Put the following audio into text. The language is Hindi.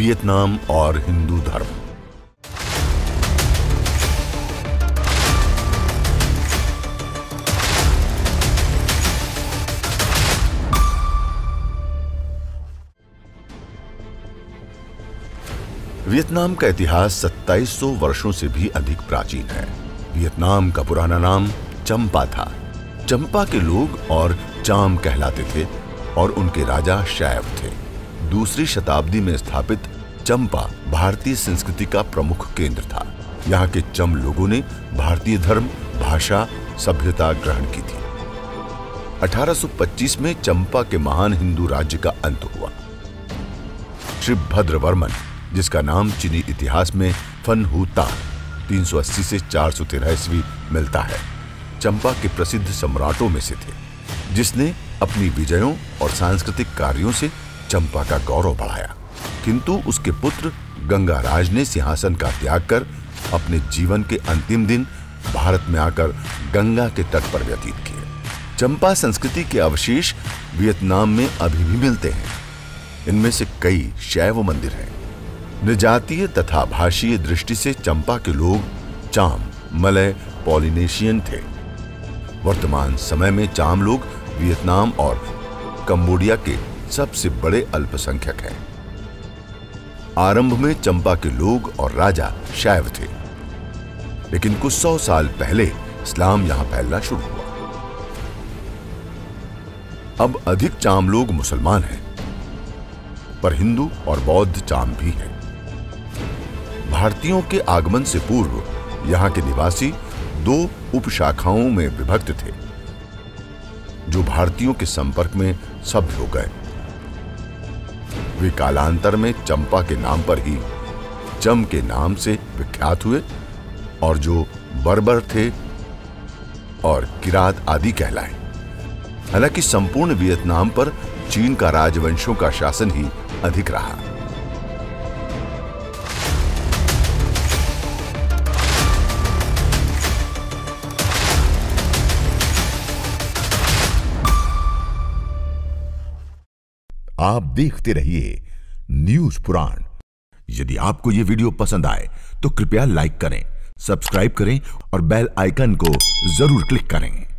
वियतनाम और हिंदू धर्म। वियतनाम का इतिहास 2700 वर्षों से भी अधिक प्राचीन है। वियतनाम का पुराना नाम चंपा था। चंपा के लोग और चाम कहलाते थे और उनके राजा शैव थे। दूसरी शताब्दी में स्थापित चंपा भारतीय संस्कृति का प्रमुख केंद्र था। यहाँ के चम लोगों ने भारतीय धर्म, भाषा, सभ्यता ग्रहण की थी। 1825 में चंपा के महान हिंदू राज्य का अंत हुआ। श्री भद्रवर्मन, जिसका नाम चीनी इतिहास में फनहूता 380 से 413 ईस्वी मिलता है, चंपा के प्रसिद्ध सम्राटों में से थे, जिसने अपनी विजयों और सांस्कृतिक कार्यों से चंपा का गौरव बढ़ाया। किंतु उसके पुत्र गंगाराज ने सिंहासन का त्याग कर अपने जीवन के अंतिम दिन भारत में आकर गंगा के तट पर व्यतीत किए। चंपा संस्कृति के अवशेष वियतनाम में अभी भी मिलते हैं। इनमें से कई शैव मंदिर हैं। निजातीय तथा भाषीय दृष्टि से चंपा के लोग चाम मलय पॉलिनेशियन थे। वर्तमान समय में चाम लोग वियतनाम और कंबोडिया के सबसे बड़े अल्पसंख्यक हैं। आरंभ में चंपा के लोग और राजा शैव थे, लेकिन कुछ 100 साल पहले इस्लाम यहां फैलना शुरू हुआ। अब अधिक चाम लोग मुसलमान हैं, पर हिंदू और बौद्ध चाम भी हैं। भारतीयों के आगमन से पूर्व यहां के निवासी 2 उपशाखाओं में विभक्त थे, जो भारतीयों के संपर्क में सभ्य हो गए। वे कालांतर में चंपा के नाम पर ही चम के नाम से विख्यात हुए और जो बर्बर थे और किरात आदि कहलाए। हालांकि संपूर्ण वियतनाम पर चीन का राजवंशों का शासन ही अधिक रहा। आप देखते रहिए न्यूज़ पुराण। यदि आपको यह वीडियो पसंद आए तो कृपया लाइक करें, सब्सक्राइब करें और बेल आइकन को जरूर क्लिक करें।